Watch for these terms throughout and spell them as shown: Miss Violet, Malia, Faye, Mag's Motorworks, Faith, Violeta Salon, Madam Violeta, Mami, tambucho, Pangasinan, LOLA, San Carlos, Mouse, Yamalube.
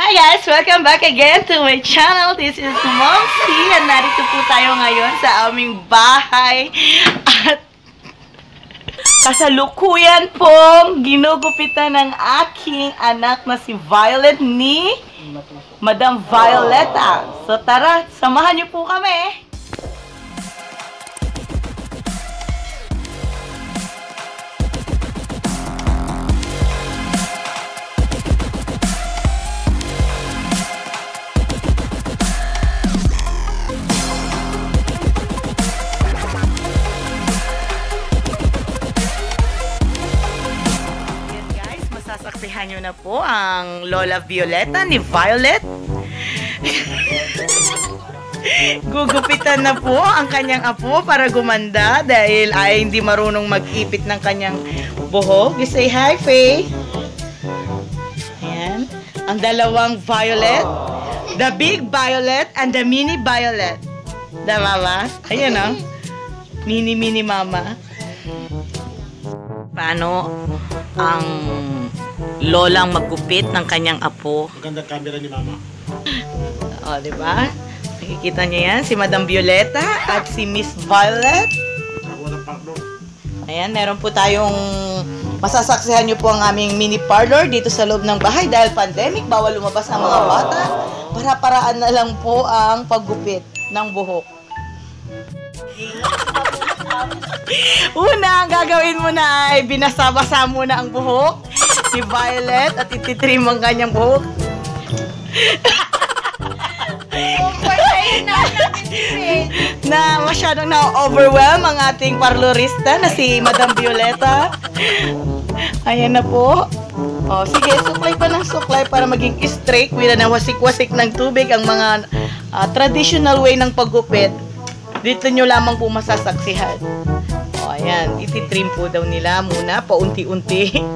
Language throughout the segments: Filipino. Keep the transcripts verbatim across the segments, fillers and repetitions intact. Hi guys! Welcome back again to my channel. This is Mouse. Narito po tayo ngayon sa aming bahay at kasalukuyan pong ginugupitan ng aking anak na si Violet ni Madam Violeta. So tara, samahan niyo po kami. Sasaksihan nyo na po ang Lola Violeta ni Violet. Gugupitan na po ang kanyang apo para gumanda dahil ay hindi marunong mag-ipit ng kanyang buhok. You say hi, Faye. Ayan. Ang dalawang Violet. The big Violet and the mini Violet. Da mama? Ayan o. Mini-mini mama. Paano ang lolang magupit ng kanyang apo. Magandang camera ni Mama. O, diba? Nakikita niyo yan, si Madam Violeta at si Miss Violet. Ayan, meron po tayong masasaksihan niyo po ang aming mini parlor dito sa loob ng bahay. Dahil pandemic, bawal lumabas ang mga bata. Para-paraan na lang po ang paggupit ng buhok. Una, ang gagawin mo na ay binasa-basa muna ang buhok ni Violet at ititrim ang kanyang buhok. Na masyadong na-overwhelm ang ating parlorista na si Madam Violeta. Ayan na po. O, sige, suklay pa ng suklay para maging straight. Wala na wasik-wasik ng tubig ang mga uh, traditional way ng paggupit. Dito nyo lamang po masasaksihan. O, ayan. Ititrim po daw nila muna, paunti-unti.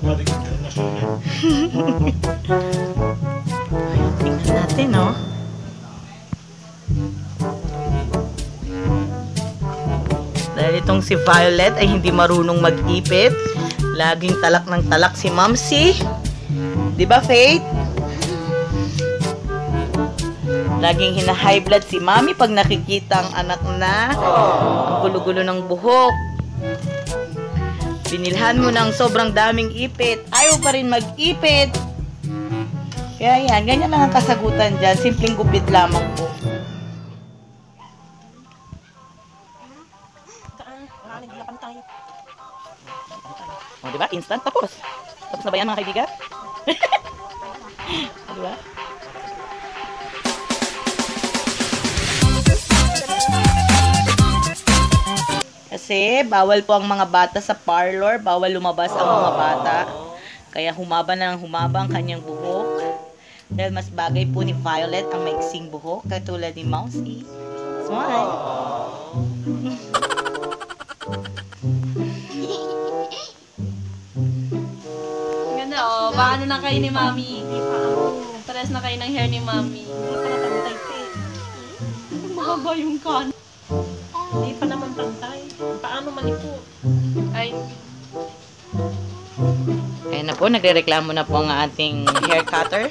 Ay, tingnan natin, no? Dahil itong si Violet ay hindi marunong mag-ipit. Laging talak ng talak si Mamsi. Di ba, Faith? Laging hina-high blood si Mami pag nakikita ang anak na gulo-gulo ng buhok. Binilhan mo ng sobrang daming ipit. Ayaw pa rin mag-ipit. Kaya yan, ganyan lang ang kasagutan dyan. Simpleng gupit lamang po. O, diba? Instant tapos. Tapos na ba yan, mga kaibigan? Diba? Kasi bawal po ang mga bata sa parlor, bawal lumabas ang mga bata. Kaya humaba na ng humaba ang kanyang buhok. Dahil mas bagay po ni Violet ang maiksing buhok, katulad ni Mousey. Smile! Ganda o, oh. Paano na kayo ni Mami? Pares na kayo ng hair ni Mami. Hindi pa natangtay pa eh. Mababa yung kan. Hindi pa naman pantay. Paano malipo? Ay. Ayan na po, nagrereklamo na po ang ating hair cutter.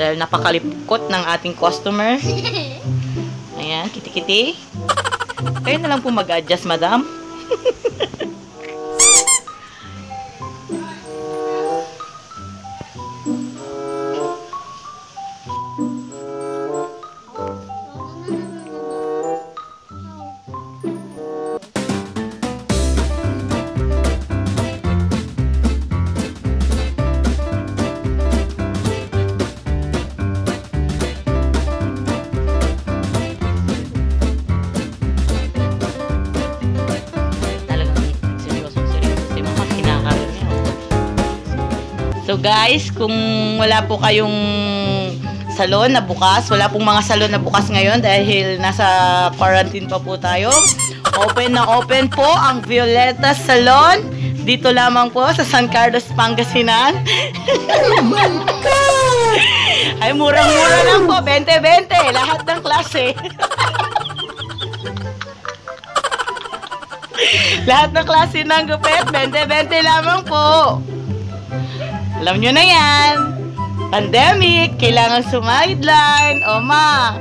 Dahil napakalipkot ng ating customer. Ayan, kiti-kiti. Kayo na lang po mag-adjust, madam. So guys, kung wala po kayong salon na bukas, wala pong mga salon na bukas ngayon dahil nasa quarantine pa po tayo, open na open po ang Violeta Salon. Dito lamang po sa San Carlos, Pangasinan. Ay, murang-mura lang po, twenty-twenty, lahat ng klase. Lahat ng klase ng gupit, twenty-twenty lamang po. Alam nyo na yan. Pandemic, kailangan sumaideline. O, ma.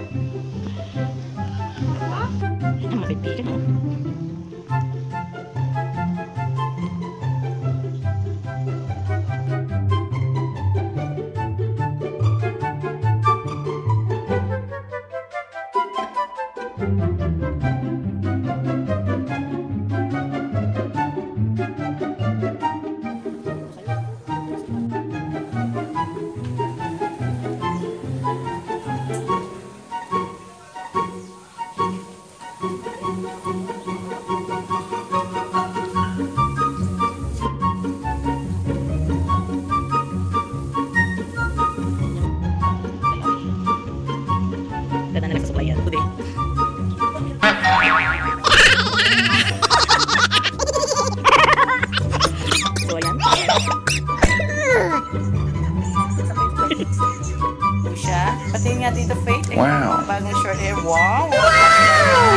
Wow. Bagong short hair. Wow. Wow.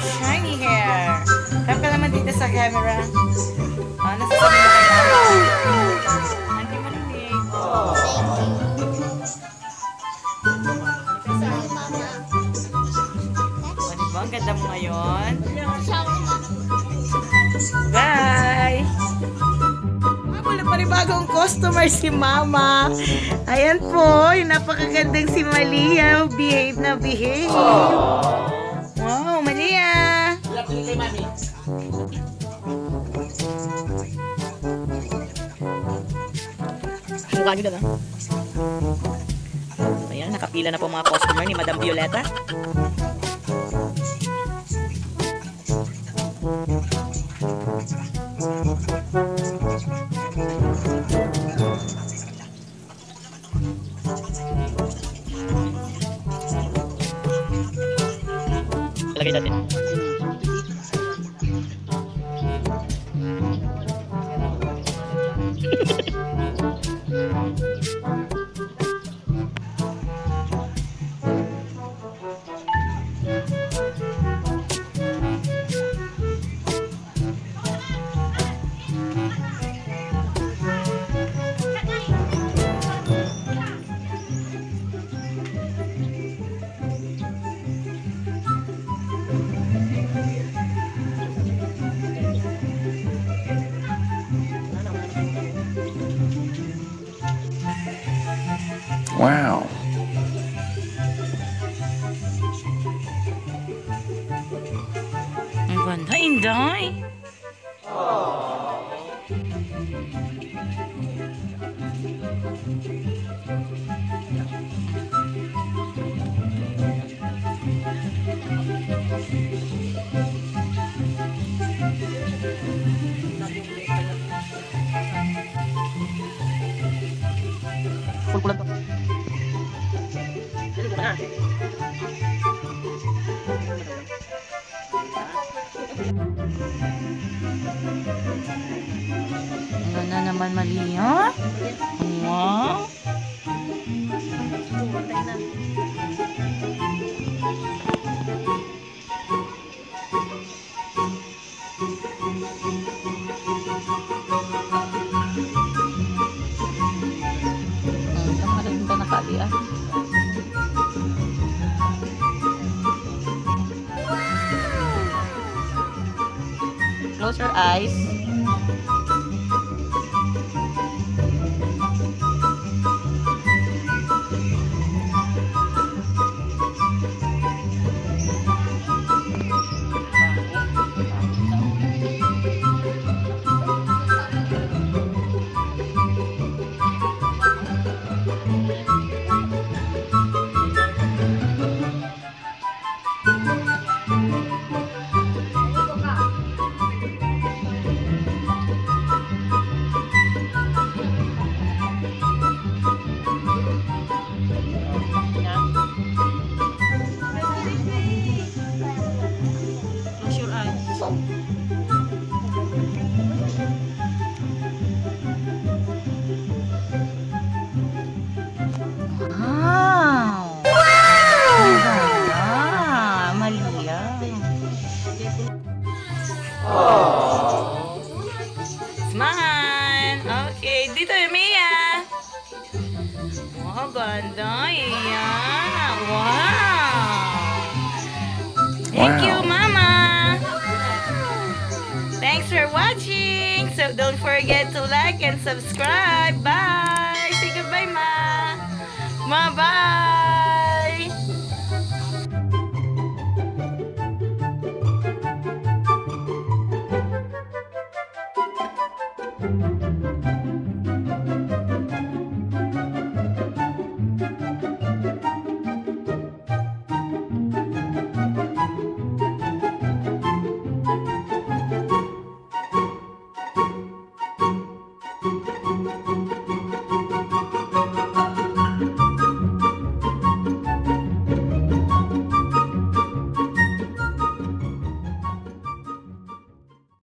Shiny hair. Tap ka naman dito sa camera. Oh, nasa wow. Ang dimating. Oh. Ano ba? Ang ganda mo ngayon. Bye. Wala pa rin bagong customer si Mama. Ayan po, yung napakagandang si Malia. Behave na behave. Wow, Malia. Wala ko kay Mami. Mukha nyo doon ah. Ayan, nakapila na po mga customer ni Madam Violeta. Lagay natin. Wow. Ang ganda, Inday. Ano na naman, Malia? Wow! Close your eyes. Thank you. Wah, ganda. Iyan. Wow. Thank you, Mama. Thanks for watching. So don't forget to like and subscribe. Bye. Say goodbye, Ma. Ma, bye. Bye.